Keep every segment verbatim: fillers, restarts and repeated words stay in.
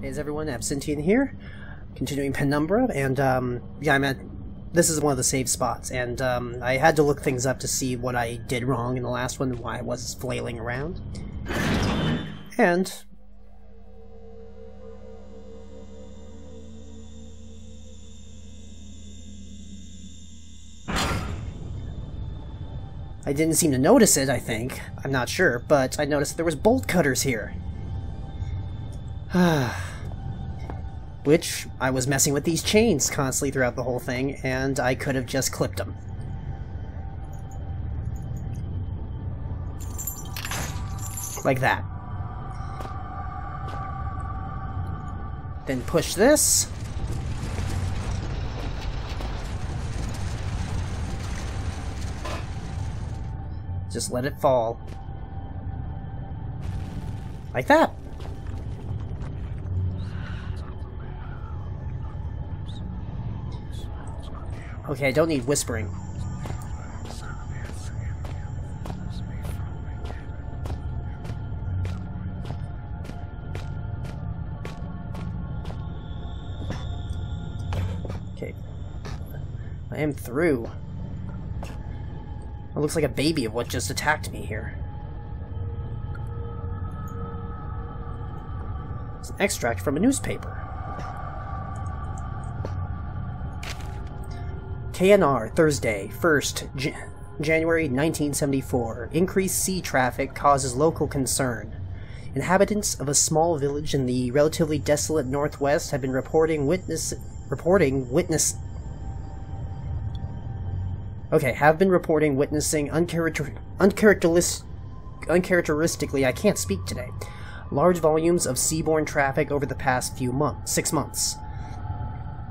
Hey, is everyone? Absintian here, continuing Penumbra, and um, yeah, I'm at, this is one of the save spots, and um, I had to look things up to see what I did wrong in the last one and why I was flailing around. And I didn't seem to notice it, I think. I'm not sure, but I noticed there was bolt cutters here. Which, I was messing with these chains constantly throughout the whole thing, and I could have just clipped them. Like that. Then push this. Just let it fall. Like that. Okay, I don't need whispering. Okay. I am through. It looks like a baby of what just attacked me here. It's an extract from a newspaper. K N R, Thursday, first January nineteen seventy-four. Increased sea traffic causes local concern. Inhabitants of a small village in the relatively desolate northwest have been reporting witness... reporting witness... Okay, have been reporting witnessing uncharacter uncharacteris uncharacteristically, I can't speak today, large volumes of seaborne traffic over the past few months, six months.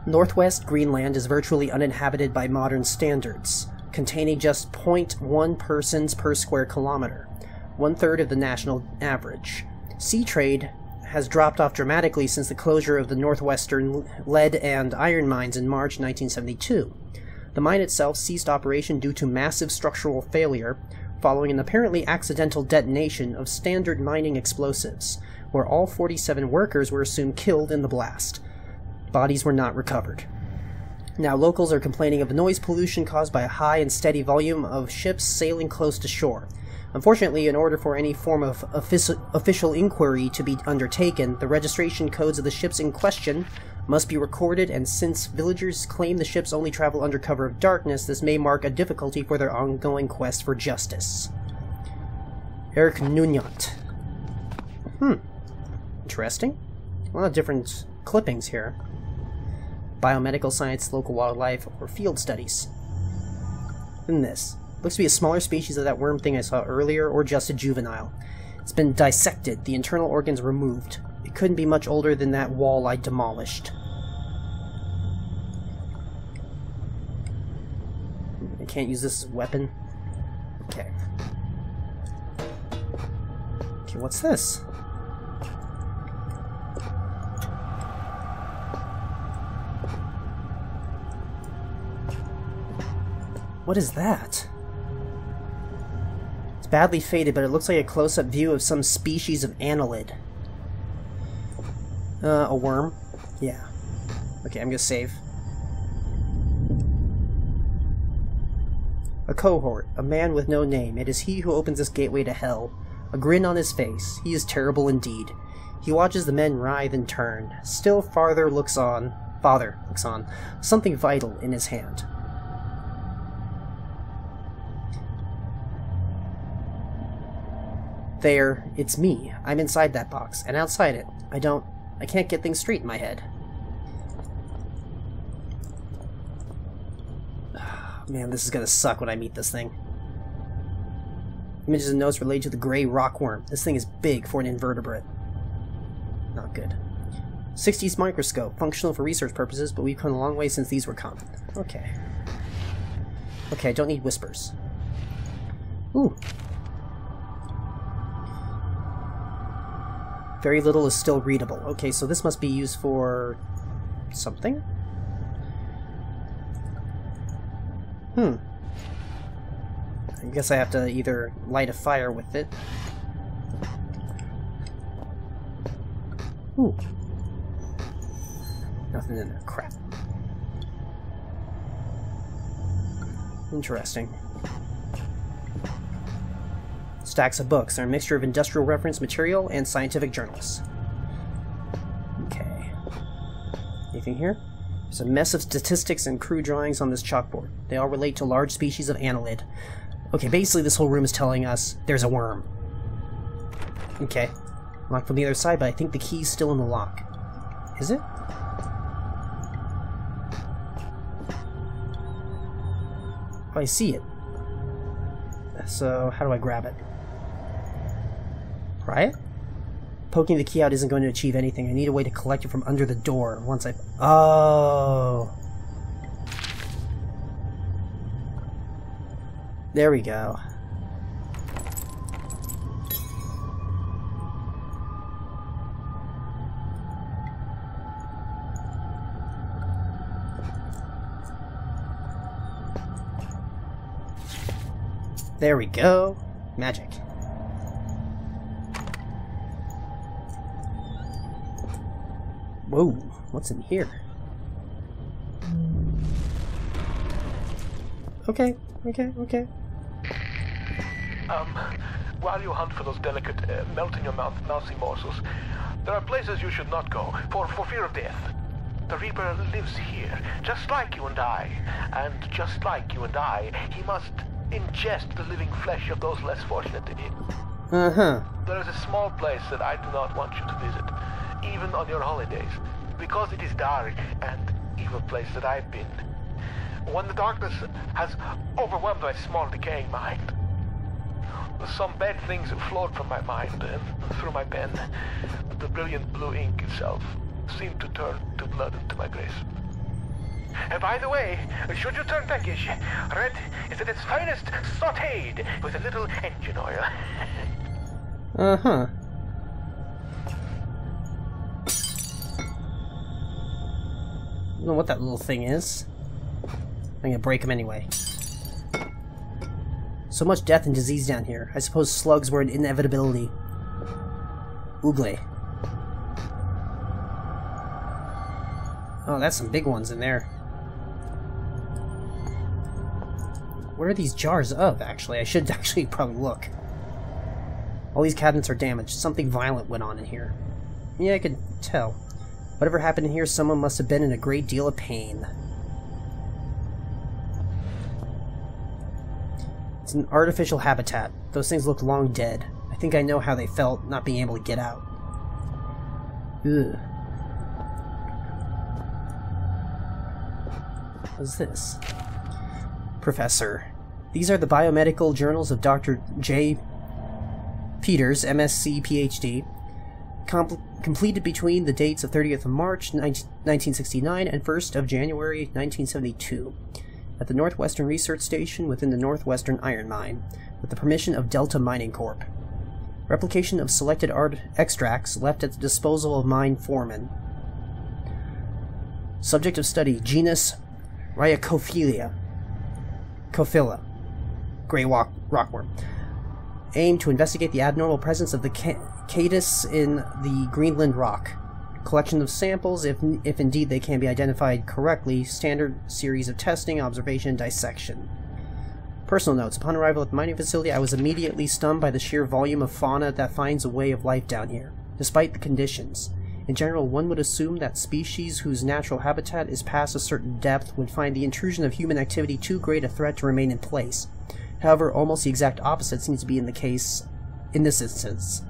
Northwest Greenland is virtually uninhabited by modern standards, containing just zero point one persons per square kilometer, one-third of the national average. Sea trade has dropped off dramatically since the closure of the northwestern lead and iron mines in March nineteen seventy-two. The mine itself ceased operation due to massive structural failure following an apparently accidental detonation of standard mining explosives, where all forty-seven workers were assumed killed in the blast. Bodies were not recovered. Now locals are complaining of noise pollution caused by a high and steady volume of ships sailing close to shore. Unfortunately, in order for any form of official inquiry to be undertaken, the registration codes of the ships in question must be recorded, and since villagers claim the ships only travel under cover of darkness, this may mark a difficulty for their ongoing quest for justice. Eric Nugent. Hmm. Interesting. A lot of different clippings here. Biomedical science, local wildlife, or field studies. And this. Looks to be a smaller species of that worm thing I saw earlier, or just a juvenile. It's been dissected, the internal organs removed. It couldn't be much older than that wall I demolished. I can't use this as a weapon. Okay. Okay, what's this? What is that? It's badly faded, but it looks like a close-up view of some species of annelid. Uh, a worm? Yeah. Okay, I'm gonna save. A cohort. A man with no name. It is he who opens this gateway to hell. A grin on his face. He is terrible indeed. He watches the men writhe and turn. Still farther looks on. Father looks on. Something vital in his hand. There, it's me. I'm inside that box, and outside it. I don't... I can't get things straight in my head. Man, this is gonna suck when I meet this thing. Images and notes related to the gray rockworm. This thing is big for an invertebrate. Not good. sixties microscope. Functional for research purposes, but we've come a long way since these were common. Okay. Okay, I don't need whispers. Ooh. Very little is still readable. Okay, so this must be used for... something? Hmm. I guess I have to either light a fire with it. Ooh. Nothing in there. Crap. Interesting. Stacks of books are a mixture of industrial reference material and scientific journals. Okay. Anything here? There's a mess of statistics and crude drawings on this chalkboard. They all relate to large species of annelid. Okay, basically this whole room is telling us there's a worm. Okay. Locked from the other side, but I think the key's still in the lock. Is it? Oh, I see it. So, how do I grab it? Pry it? Poking the key out isn't going to achieve anything. I need a way to collect it from under the door once I... Oh! There we go. There we go. Magic. Whoa, what's in here? Okay, okay, okay. Um, while you hunt for those delicate, uh, melt-in-your-mouth mousy morsels, there are places you should not go, for, for fear of death. The Reaper lives here, just like you and I. And just like you and I, he must... ingest the living flesh of those less fortunate than you. Uh-huh. There is a small place that I do not want you to visit, even on your holidays, because it is dark and evil place that I've been. When the darkness has overwhelmed my small decaying mind, some bad things flowed from my mind and through my pen. The brilliant blue ink itself seemed to turn to blood into my grace. And by the way, should you turn peckish, red is at its finest sauteed with a little engine oil. Uh-huh. I don't know what that little thing is. I'm gonna break him anyway. So much death and disease down here. I suppose slugs were an inevitability. Oogle. Oh, that's some big ones in there. Where are these jars of, actually? I should actually probably look. All these cabinets are damaged. Something violent went on in here. Yeah, I could tell. Whatever happened in here, someone must have been in a great deal of pain. It's an artificial habitat. Those things look long dead. I think I know how they felt, not being able to get out. Ugh. What is this? Professor. These are the biomedical journals of Doctor J. Peters, M S C, P H D, com completed between the dates of thirtieth of March nineteen sixty-nine and first of January nineteen seventy-two at the Northwestern Research Station within the Northwestern Iron Mine, with the permission of Delta Mining Corp. Replication of selected art extracts left at the disposal of mine foreman. Subject of study, genus Rhyacophila. Cophila, grey rock, rockworm. Aim to investigate the abnormal presence of the caddis in the Greenland rock. Collection of samples, if, if indeed they can be identified correctly. Standard series of testing, observation, dissection. Personal notes. Upon arrival at the mining facility, I was immediately stunned by the sheer volume of fauna that finds a way of life down here, despite the conditions. In general, one would assume that species whose natural habitat is past a certain depth would find the intrusion of human activity too great a threat to remain in place. However, almost the exact opposite seems to be in the case in this instance.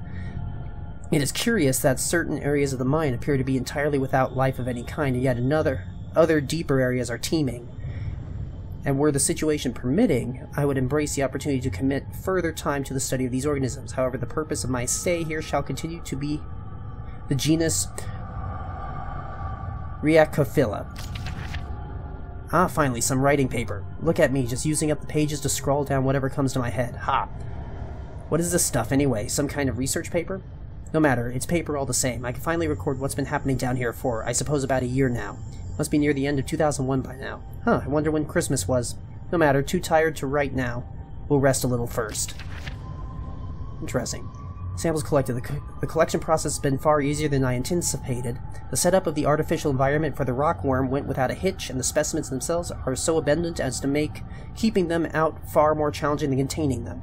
It is curious that certain areas of the mine appear to be entirely without life of any kind, and yet another, other deeper areas are teeming. And were the situation permitting, I would embrace the opportunity to commit further time to the study of these organisms. However, the purpose of my stay here shall continue to be the genus Rhyacophila. Ah, finally, some writing paper. Look at me, just using up the pages to scroll down whatever comes to my head. Ha! What is this stuff, anyway? Some kind of research paper? No matter, it's paper all the same. I can finally record what's been happening down here for, I suppose, about a year now. Must be near the end of two thousand one by now. Huh, I wonder when Christmas was. No matter, too tired to write now. We'll rest a little first. Interesting. samples collected. The, co the collection process has been far easier than I anticipated. The setup of the artificial environment for the rockworm went without a hitch, and the specimens themselves are so abundant as to make keeping them out far more challenging than containing them.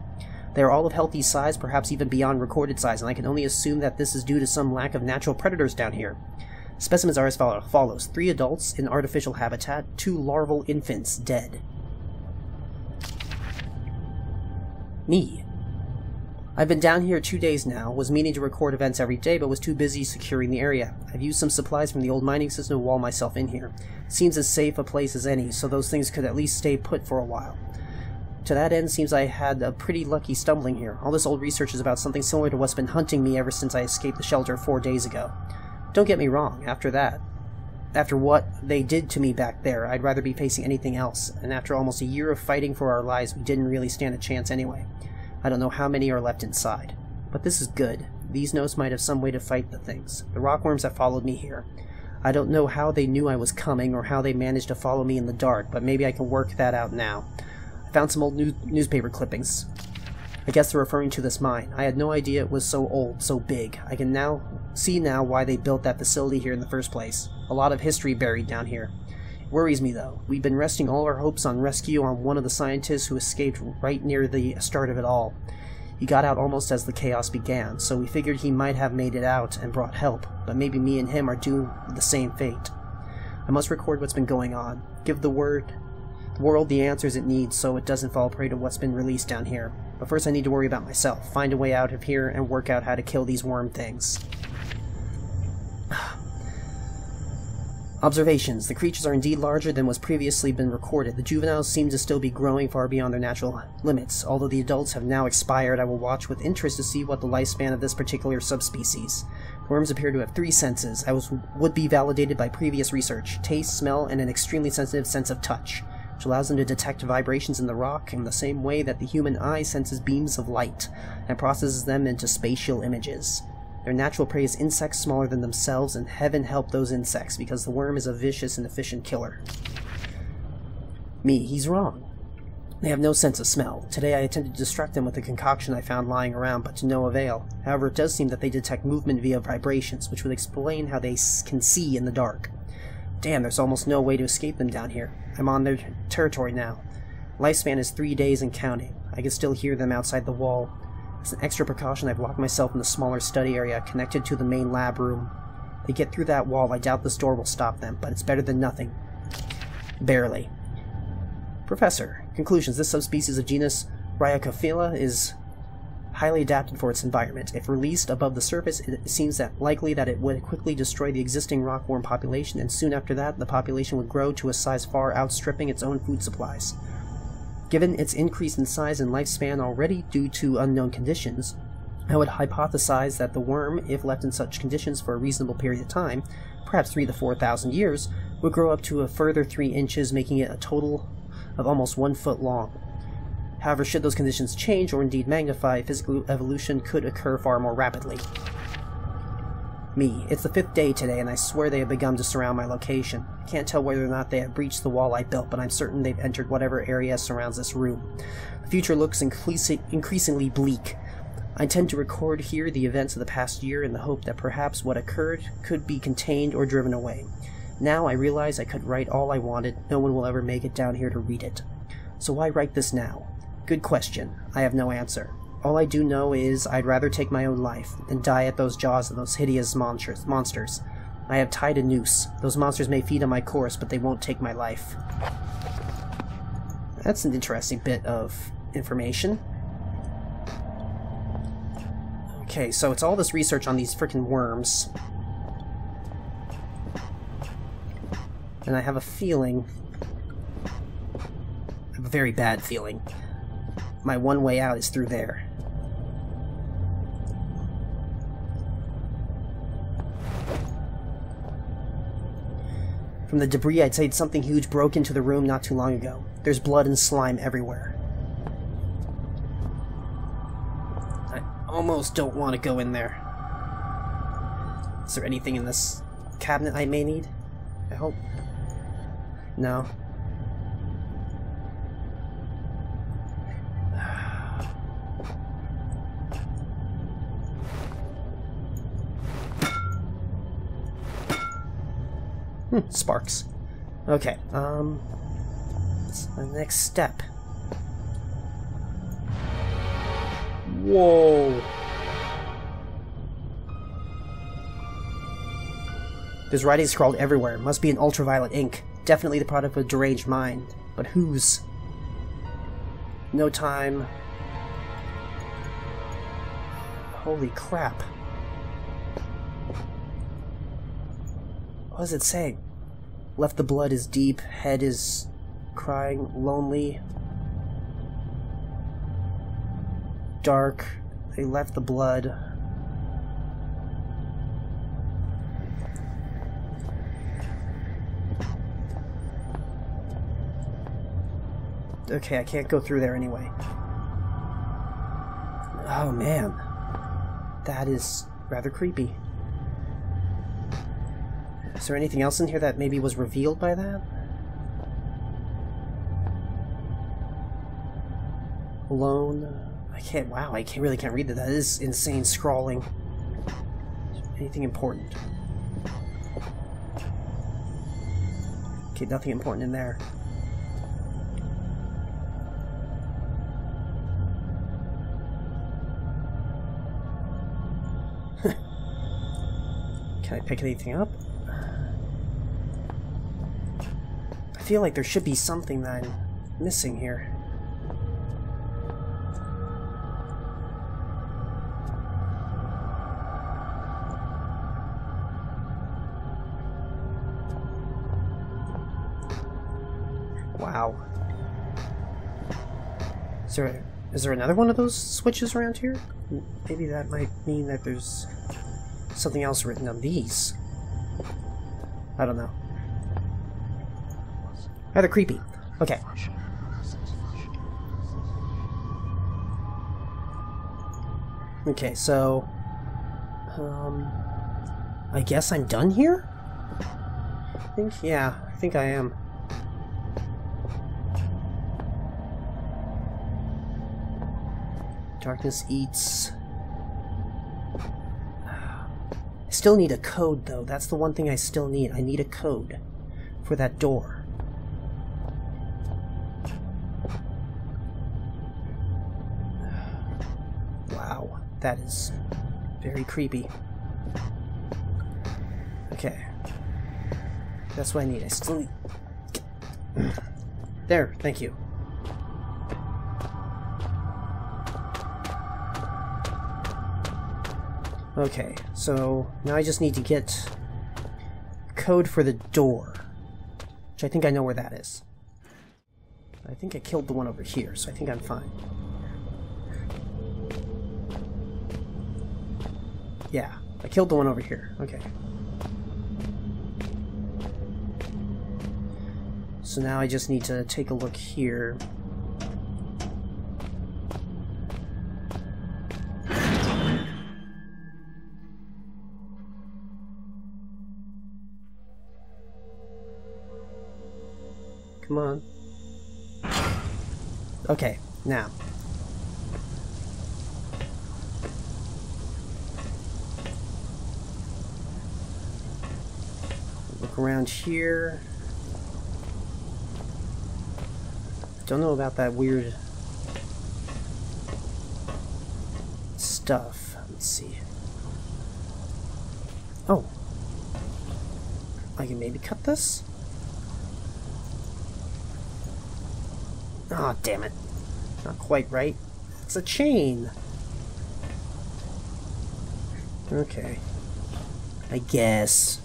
They are all of healthy size, perhaps even beyond recorded size, and I can only assume that this is due to some lack of natural predators down here. Specimens are as follows: three adults in artificial habitat, two larval infants dead. Me. I've been down here two days now, was meaning to record events every day, but was too busy securing the area. I've used some supplies from the old mining system to wall myself in here. Seems as safe a place as any, so those things could at least stay put for a while. To that end, seems I had a pretty lucky stumbling here. All this old research is about something similar to what's been hunting me ever since I escaped the shelter four days ago. Don't get me wrong, after that, after what they did to me back there, I'd rather be facing anything else, and after almost a year of fighting for our lives, we didn't really stand a chance anyway. I don't know how many are left inside. But this is good. These notes might have some way to fight the things. The rockworms have followed me here. I don't know how they knew I was coming, or how they managed to follow me in the dark, but maybe I can work that out now. I found some old new newspaper clippings. I guess they're referring to this mine. I had no idea it was so old, so big. I can now see now why they built that facility here in the first place. A lot of history buried down here. It worries me though. We've been resting all our hopes on rescue on one of the scientists who escaped right near the start of it all. He got out almost as the chaos began, so we figured he might have made it out and brought help, but maybe me and him are due the same fate. I must record what's been going on. Give the word... world the answers it needs so it doesn't fall prey to what's been released down here. But first I need to worry about myself, find a way out of here, and work out how to kill these worm things. Observations. The creatures are indeed larger than was previously been recorded. The juveniles seem to still be growing far beyond their natural limits. Although the adults have now expired, I will watch with interest to see what the lifespan of this particular subspecies. Worms appear to have three senses. I was, would be validated by previous research. Taste, smell, and an extremely sensitive sense of touch, which allows them to detect vibrations in the rock in the same way that the human eye senses beams of light and processes them into spatial images. Their natural prey is insects smaller than themselves, and heaven help those insects, because the worm is a vicious and efficient killer. Me, he's wrong. They have no sense of smell. Today I attempted to distract them with a concoction I found lying around, but to no avail. However, it does seem that they detect movement via vibrations, which would explain how they can see in the dark. Damn, there's almost no way to escape them down here. I'm on their territory now. Lifespan is three days and counting. I can still hear them outside the wall. As an extra precaution, I've locked myself in the smaller study area connected to the main lab room. They get through that wall, I doubt this door will stop them, but it's better than nothing. Barely. Professor, conclusions. This subspecies of genus Rhyacophila is highly adapted for its environment. If released above the surface, it seems that likely that it would quickly destroy the existing rockworm population, and soon after that, the population would grow to a size far outstripping its own food supplies. Given its increase in size and lifespan already due to unknown conditions, I would hypothesize that the worm, if left in such conditions for a reasonable period of time, perhaps three to four thousand years, would grow up to a further three inches, making it a total of almost one foot long. However, should those conditions change, or indeed magnify, physical evolution could occur far more rapidly. Me. It's the fifth day today, and I swear they have begun to surround my location. I can't tell whether or not they have breached the wall I built, but I'm certain they've entered whatever area surrounds this room. The future looks increasingly bleak. I intend to record here the events of the past year in the hope that perhaps what occurred could be contained or driven away. Now I realize I could write all I wanted. No one will ever make it down here to read it. So why write this now? Good question. I have no answer. All I do know is I'd rather take my own life than die at those jaws of those hideous monsters. I have tied a noose. Those monsters may feed on my corpse, but they won't take my life. That's an interesting bit of information. Okay, so it's all this research on these frickin' worms. And I have a feeling... I have a very bad feeling. My one way out is through there. From the debris, I'd say something huge broke into the room not too long ago. There's blood and slime everywhere. I almost don't want to go in there. Is there anything in this cabinet I may need? I hope. No. Hmm, sparks. Okay, um... what's the next step? Whoa! There's writing scrawled everywhere. Must be in ultraviolet ink. Definitely the product of a deranged mind. But whose? No time. Holy crap. What does it say? Left the blood is deep, head is crying, lonely. Dark. They left the blood. Okay, I can't go through there anyway. Oh man. That is rather creepy. Is there anything else in here that maybe was revealed by that? Alone. I can't, wow, I can't, really can't read that. That is insane scrawling. Anything important? Okay, nothing important in there. Can I pick anything up? I feel like there should be something that I'm missing here. Wow. Is there, is there another one of those switches around here? Maybe that might mean that there's something else written on these. I don't know. Rather creepy. Okay. Okay, so... Um... I guess I'm done here? I think, yeah, I think I am. Darkness eats... I still need a code, though. That's the one thing I still need. I need a code for that door. Wow, that is very creepy. Okay. That's what I need. I still need... There, thank you. Okay, so now I just need to get code for the door, which I think I know where that is. I think I killed the one over here, so I think I'm fine. Yeah, I killed the one over here. Okay. So now I just need to take a look here. Come on. Okay, now. Look around here. Don't know about that weird stuff. Let's see. Oh. I can maybe cut this? Aw, oh, damn it. Not quite right. It's a chain. Okay. I guess.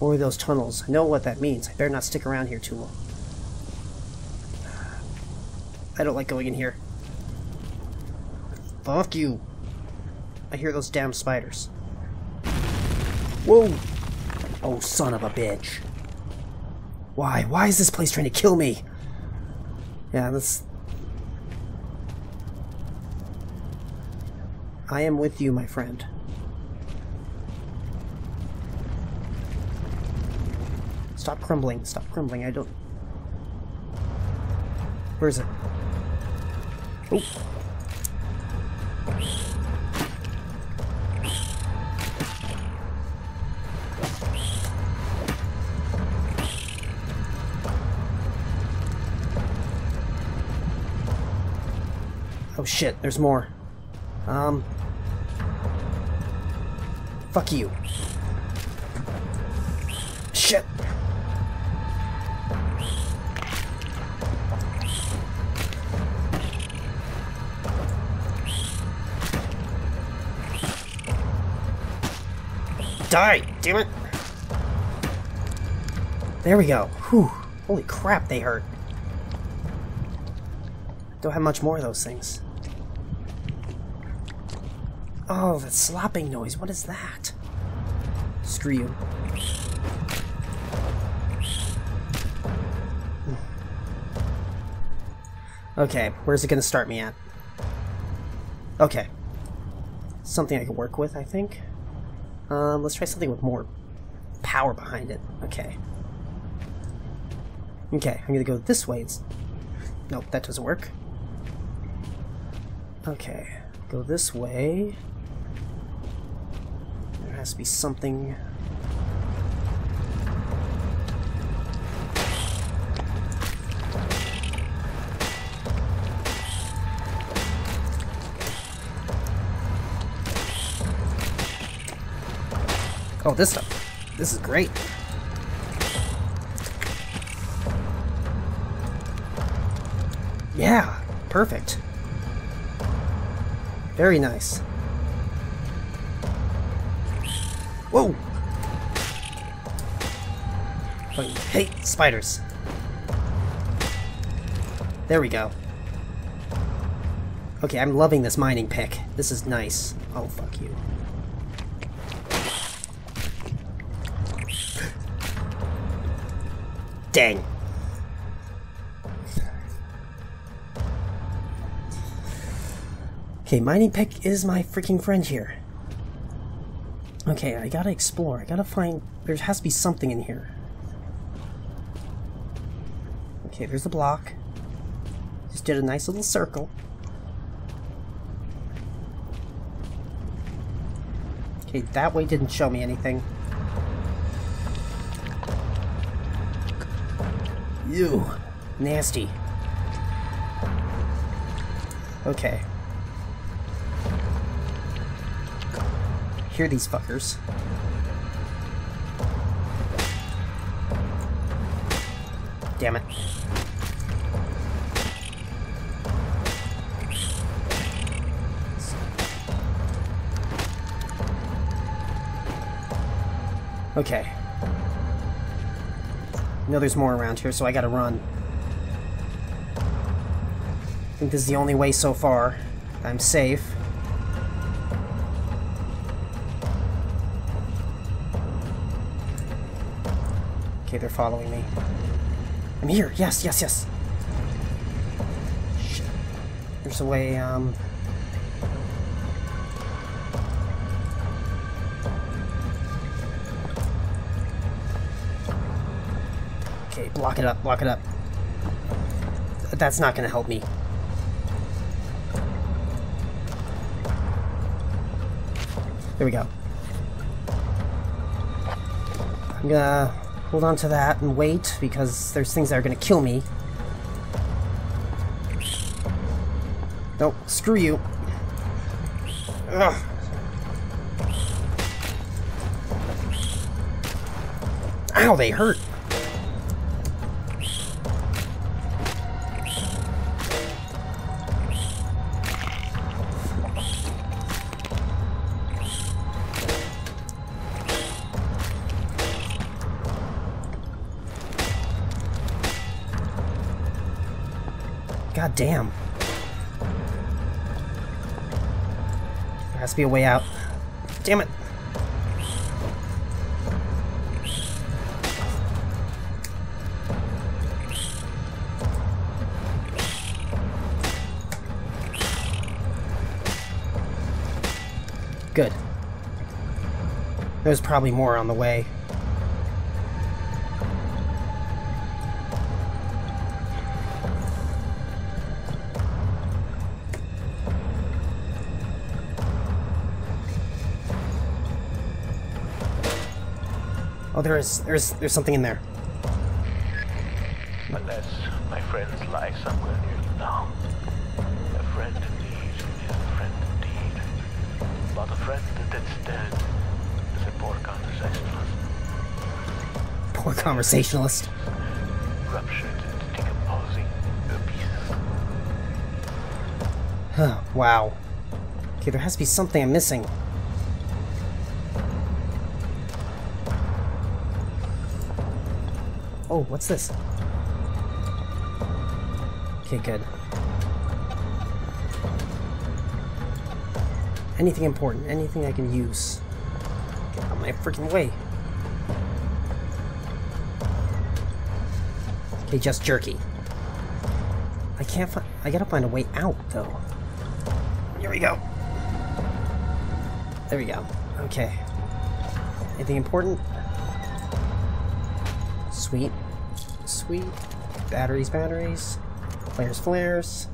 Or those tunnels. I know what that means. I better not stick around here too long. I don't like going in here. Fuck you. I hear those damn spiders. Whoa! Oh, son of a bitch. Why? Why is this place trying to kill me? Yeah, that's... I am with you, my friend. Stop crumbling. Stop crumbling. I don't... Where is it? Oh. Oh shit, there's more. Um... Fuck you. Shit! Die! Damn it! There we go. Whew. Holy crap, they hurt. Don't have much more of those things. Oh, that slopping noise. What is that? Screw you. Okay, where's it gonna start me at? Okay. Something I can work with, I think. Um, let's try something with more power behind it. Okay. Okay, I'm gonna go this way. It's... Nope, that doesn't work. Okay, go this way. There has to be something... Oh, this stuff. This is great. Yeah, perfect. Very nice. Whoa! I hate spiders. There we go. Okay, I'm loving this mining pick. This is nice. Oh, fuck you. Dang. Okay, mining pick is my freaking friend here. Okay, I gotta explore. I gotta find... There has to be something in here. Okay, there's the block. Just did a nice little circle. Okay, that way didn't show me anything. Ew, nasty. Okay. Hear these fuckers. Damn it. Okay. I know there's more around here, so I gotta run. I think this is the only way so far. I'm safe. Okay, they're following me. I'm here! Yes, yes, yes! Shit. There's a way, um... Block it up, block it up. That's not gonna help me. There we go. I'm gonna hold on to that and wait, because there's things that are gonna kill me. Nope, screw you. Ugh. Ow, they hurt. God damn. There has to be a way out. Damn it. Good. There's probably more on the way. There is, there's, there's something in there. Unless my friends lie somewhere near you now, a friend to me, but a friend that dead is a poor conversationalist. Poor conversationalist. Ruptured and decomposing pieces. Huh, wow. Okay, there has to be something I'm missing. Oh, what's this? Okay, good. Anything important, anything I can use. Get out of my freaking way. Okay, just jerky. I can't find... I gotta find a way out, though. Here we go. There we go. Okay. Anything important? Sweet. Sweet. Batteries, batteries. Flares, flares.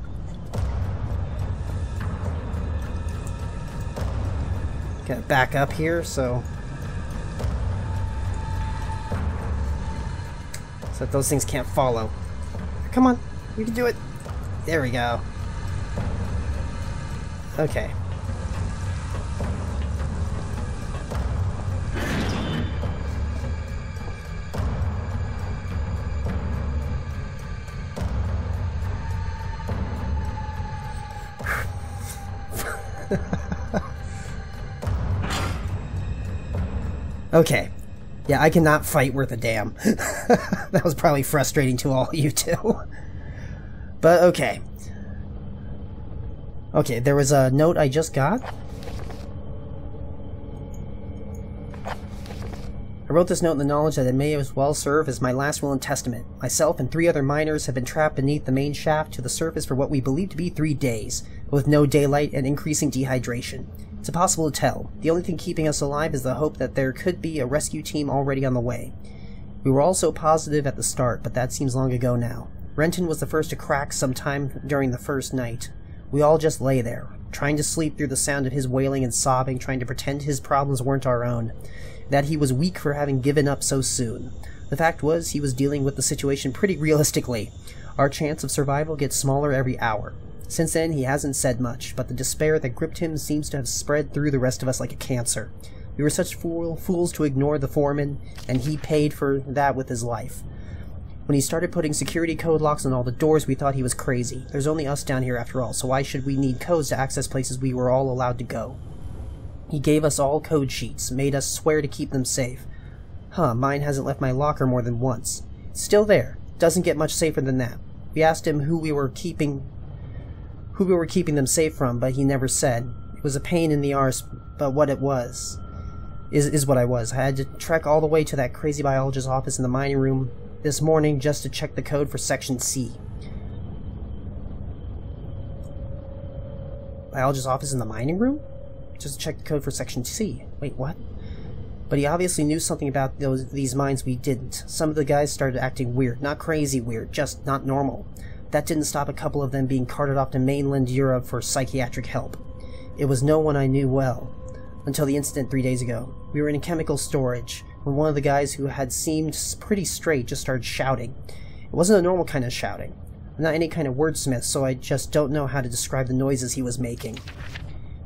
Get back up here, so... so that those things can't follow. Come on, we can do it. There we go. Okay. Okay. Yeah, I cannot fight worth a damn. That was probably frustrating to all you two. But okay. Okay, there was a note I just got. I wrote this note in the knowledge that it may as well serve as my last will and testament. Myself and three other miners have been trapped beneath the main shaft to the surface for what we believe to be three days, with no daylight and increasing dehydration. It's impossible to tell. The only thing keeping us alive is the hope that there could be a rescue team already on the way. We were all so positive at the start, but that seems long ago now. Renton was the first to crack sometime during the first night. We all just lay there, trying to sleep through the sound of his wailing and sobbing, trying to pretend his problems weren't our own, that he was weak for having given up so soon. The fact was, he was dealing with the situation pretty realistically. Our chance of survival gets smaller every hour. Since then, he hasn't said much, but the despair that gripped him seems to have spread through the rest of us like a cancer. We were such fool, fools to ignore the foreman, and he paid for that with his life. When he started putting security code locks on all the doors, we thought he was crazy. There's only us down here after all, so why should we need codes to access places we were all allowed to go? He gave us all code sheets, made us swear to keep them safe. Huh, mine hasn't left my locker more than once. It's still there. Doesn't get much safer than that. We asked him who we were keeping... who we were keeping them safe from, but he never said. It was a pain in the arse, but what it was is is what I was. I had to trek all the way to that crazy biologist's office in the mining room this morning just to check the code for Section C. Biologist's office in the mining room? Just to check the code for Section C. Wait, what? But he obviously knew something about those these mines we didn't. Some of the guys started acting weird. Not crazy weird, just not normal. That didn't stop a couple of them being carted off to mainland Europe for psychiatric help. It was no one I knew well, until the incident three days ago. We were in a chemical storage, when one of the guys who had seemed pretty straight just started shouting. It wasn't a normal kind of shouting. I'm not any kind of wordsmith, so I just don't know how to describe the noises he was making.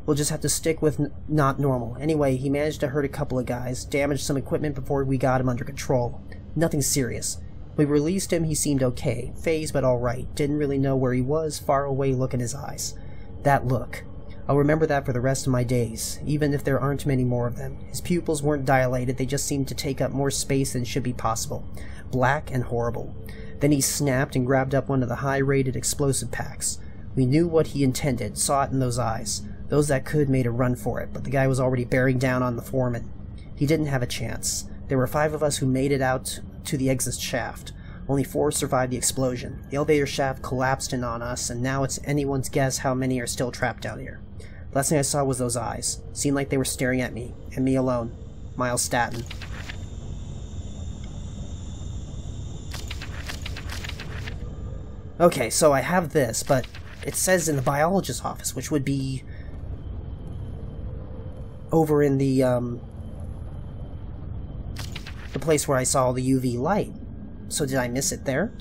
We'll just have to stick with n- not normal. Anyway, he managed to hurt a couple of guys, damaged some equipment before we got him under control. Nothing serious. We released him, he seemed okay, phased but alright, didn't really know where he was, far away look in his eyes. That look. I'll remember that for the rest of my days, even if there aren't many more of them. His pupils weren't dilated, they just seemed to take up more space than should be possible. Black and horrible. Then he snapped and grabbed up one of the high-rated explosive packs. We knew what he intended, saw it in those eyes. Those that could made a run for it, but the guy was already bearing down on the foreman. He didn't have a chance. There were five of us who made it out to the exit shaft. Only four survived the explosion. The elevator shaft collapsed in on us, and now it's anyone's guess how many are still trapped down here. The last thing I saw was those eyes. It seemed like they were staring at me, and me alone. Miles Staton. Okay, so I have this, but it says in the biologist's office, which would be over in the, um... the place where I saw the U V light. So did I miss it there?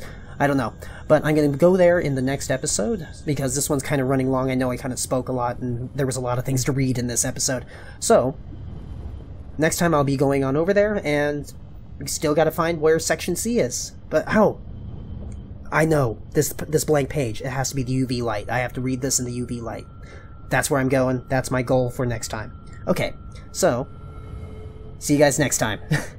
I don't know. But I'm going to go there in the next episode, because this one's kind of running long. I know I kind of spoke a lot, and there was a lot of things to read in this episode. So, next time I'll be going on over there, and we still got to find where Section C is. But how? I know, this this blank page, it has to be the U V light. I have to read this in the U V light. That's where I'm going. That's my goal for next time. Okay, so, see you guys next time.